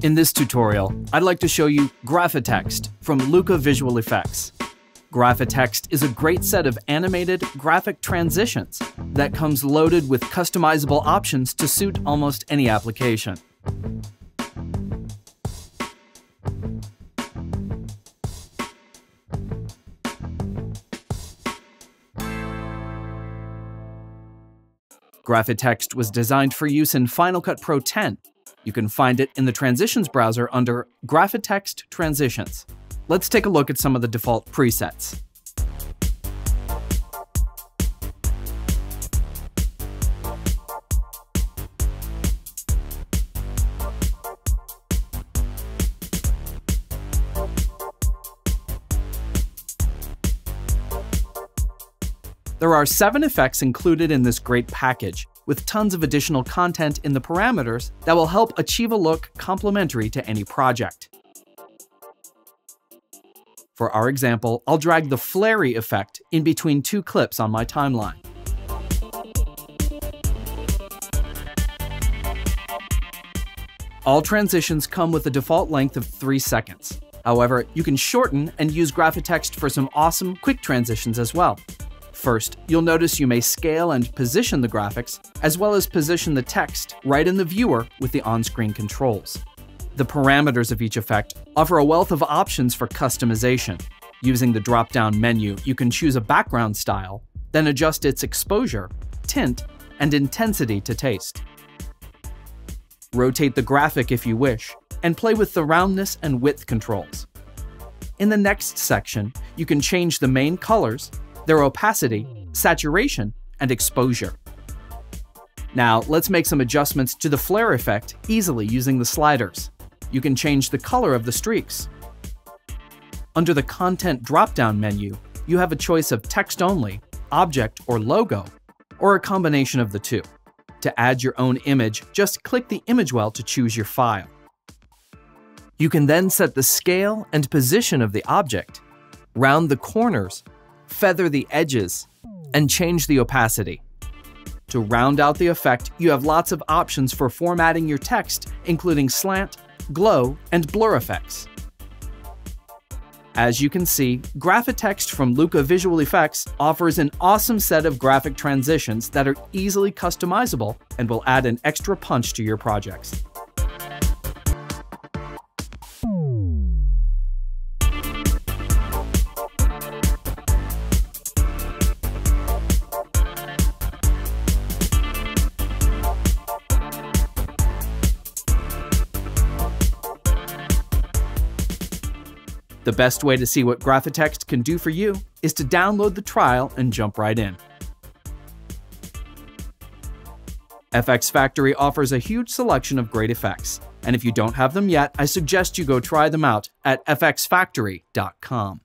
In this tutorial, I'd like to show you Graphitext from Luca Visual Effects. Graphitext is a great set of animated graphic transitions that comes loaded with customizable options to suit almost any application. Graphitext was designed for use in Final Cut Pro X. You can find it in the Transitions browser under Graphitext Transitions. Let's take a look at some of the default presets. There are 7 effects included in this great package, with tons of additional content in the parameters that will help achieve a look complementary to any project. For our example, I'll drag the flare effect in between 2 clips on my timeline. All transitions come with a default length of 3 seconds. However, you can shorten and use Graphitext for some awesome quick transitions as well. First, you'll notice you may scale and position the graphics, as well as position the text right in the viewer with the on-screen controls. The parameters of each effect offer a wealth of options for customization. Using the drop-down menu, you can choose a background style, then adjust its exposure, tint, and intensity to taste. Rotate the graphic if you wish, and play with the roundness and width controls. In the next section, you can change the main colors, their opacity, saturation, and exposure. Now, let's make some adjustments to the flare effect easily using the sliders. You can change the color of the streaks. Under the Content drop-down menu, you have a choice of text only, object or logo, or a combination of the two. To add your own image, just click the image well to choose your file. You can then set the scale and position of the object, round the corners, feather the edges, and change the opacity. To round out the effect, you have lots of options for formatting your text, including slant, glow, and blur effects. As you can see, Graphitext from Luca Visual Effects offers an awesome set of graphic transitions that are easily customizable and will add an extra punch to your projects. The best way to see what Graphitext can do for you is to download the trial and jump right in. FX Factory offers a huge selection of great effects, and if you don't have them yet, I suggest you go try them out at fxfactory.com.